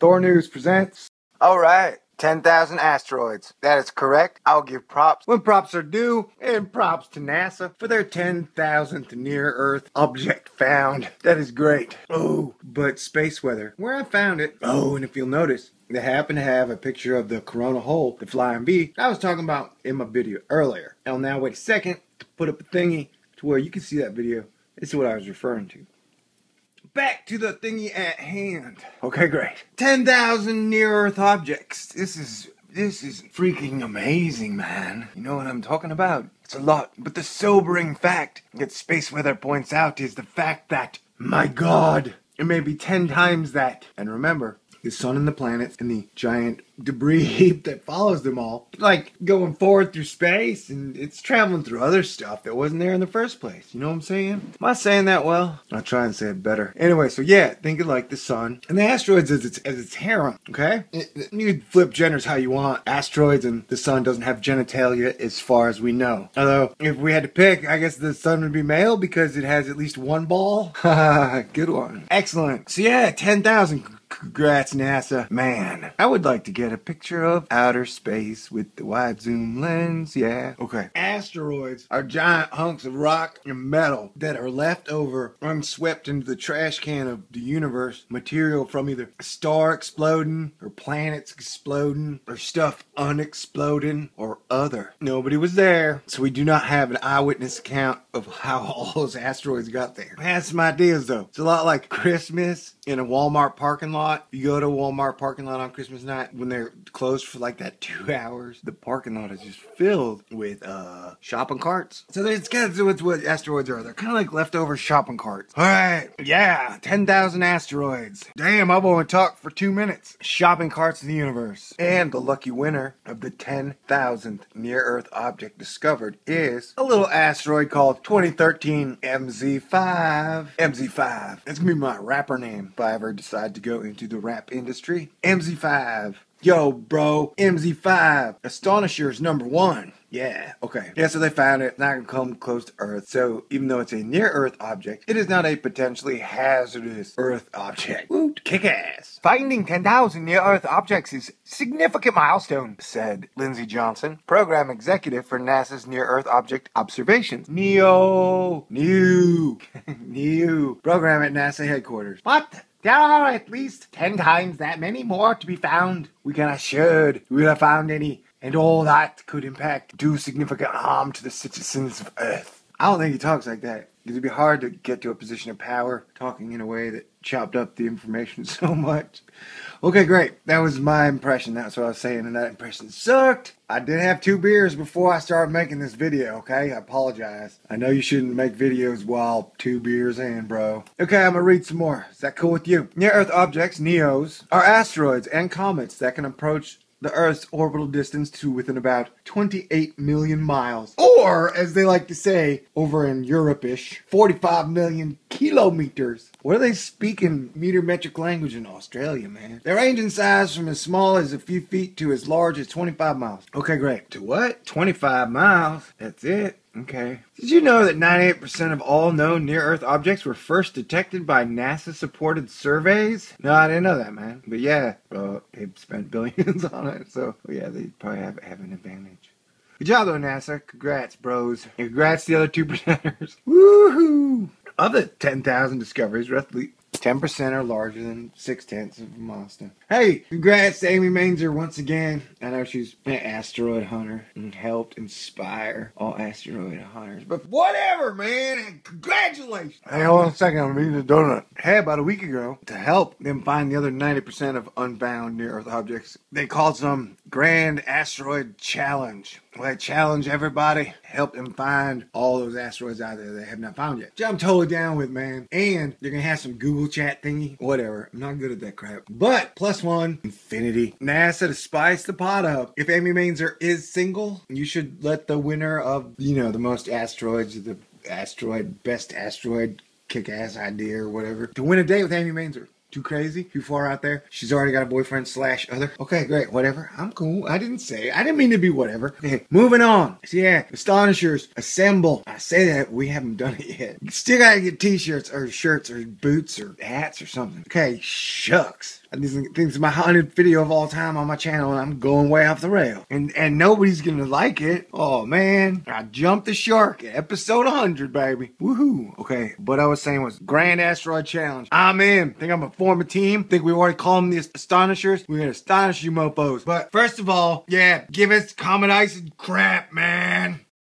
Thor News presents... All right, 10,000 asteroids. That is correct. I'll give props when props are due, and props to NASA for their 10,000th near-Earth object found. That is great. Oh, but space weather, where I found it. Oh, and if you'll notice, they happen to have a picture of the corona hole, the flying bee, I was talking about in my video earlier. I'll now wait a second to put up a thingy to where you can see that video. This is what I was referring to. Back to the thingy at hand. Okay, great. 10,000 near-Earth objects. This is freaking amazing, man. You know what I'm talking about? It's a lot, but the sobering fact that space weather points out is the fact that, my God, it may be 10 times that. And remember, the sun and the planets and the giant debris heap that follows them all, like going forward through space, and it's traveling through other stuff that wasn't there in the first place. You know what I'm saying? Am I saying that well? I'll try and say it better. Anyway, so yeah, think of like the sun and the asteroids as its harem, okay? You can flip genders how you want. Asteroids and the sun doesn't have genitalia as far as we know. Although, if we had to pick, I guess the sun would be male because it has at least one ball. Haha, good one. Excellent. So yeah, 10,000. Congrats, NASA. Man, I would like to get a picture of outer space with the wide zoom lens, yeah. Okay. Asteroids are giant hunks of rock and metal that are left over, unswept into the trash can of the universe, material from either a star exploding, or planets exploding, or stuff unexploding, or other. Nobody was there, so we do not have an eyewitness account of how all those asteroids got there. I had some ideas, though. It's a lot like Christmas in a Walmart parking lot. You go to a Walmart parking lot on Christmas night when they're closed for like that 2 hours. The parking lot is just filled with shopping carts. So it's kind of what asteroids are. They're kind of like leftover shopping carts. All right, yeah, 10,000 asteroids. Damn, I've only talked for 2 minutes. Shopping carts of the universe. And the lucky winner of the 10,000th near-Earth object discovered is a little asteroid called 2013 MZ5. MZ5. That's gonna be my rapper name if I ever decide to go into the rap industry. MZ5. Yo, bro. MZ5. Astonishers #1. Yeah, okay. Yeah, so they found it. It's not going to come close to Earth. So, even though it's a near-Earth object, it is not a potentially hazardous Earth object. Woo, kick ass. Finding 10,000 near-Earth objects is significant milestone, said Lindsey Johnson, program executive for NASA's Near-Earth Object Observations. NEO. Program at NASA headquarters. What? There are at least 10 times that many more to be found. We can assured we will have found any, and all that could impact, do significant harm to the citizens of Earth. I don't think he talks like that, because it'd be hard to get to a position of power talking in a way that chopped up the information so much. Okay, great. That was my impression. That's what I was saying, and that impression sucked. I did have 2 beers before I started making this video, okay? I apologize. I know you shouldn't make videos while 2 beers in, bro. Okay, I'm gonna read some more. Is that cool with you? Near-Earth objects, NEOs, are asteroids and comets that can approach the Earth's orbital distance to within about 28 million miles. Or, as they like to say over in Europe-ish, 45 million kilometers. What are they speaking meter-metric language in Australia, man? They range in size from as small as a few feet to as large as 25 miles. Okay, great. To what? 25 miles? That's it? Okay. Did you know that 98% of all known near-Earth objects were first detected by NASA-supported surveys? No, I didn't know that, man. But yeah, well, they've spent billions on it, so yeah, they probably have an advantage. Good job, though, NASA. Congrats, bros. And congrats to the other 2%ers. Woohoo! Of the 10,000 discoveries, roughly 10% are larger than 6/10 of a milestone. Hey, congrats to Amy Mainzer once again. I know she's an asteroid hunter and helped inspire all asteroid hunters. But whatever, man, and congratulations. Hey, hold on a second, I'm eating a donut. Hey, about a week ago, to help them find the other 90% of unbound near-Earth objects, they called some Grand Asteroid Challenge. Well, they challenge everybody, help them find all those asteroids out there they have not found yet. Which I'm totally down with, man. And they're gonna have some Google chat thingy. Whatever. I'm not good at that crap. But +1, infinity. NASA to spice the pot up. If Amy Mainzer is single, you should let the winner of, you know, the most asteroids, the asteroid, best asteroid kick-ass idea or whatever, to win a date with Amy Mainzer. Too crazy? Too far out there? She's already got a boyfriend /other? Okay, great. Whatever. I'm cool. I didn't mean to be whatever. Okay, moving on. So yeah, Astonishers, assemble. I say that, we haven't done it yet. You still gotta get t-shirts or shirts or boots or hats or something. Okay, shucks. I think this is my 100th video of all time on my channel, and I'm going way off the rail. And nobody's gonna like it. Oh man, I jumped the shark at episode 100, baby. Woohoo. Okay, but I was saying was Grand Asteroid Challenge. I'm in. Think I'm gonna form a team. Think we already call them the Astonishers. We're gonna astonish you mofos. But first of all, yeah, give us common ice and crap, man.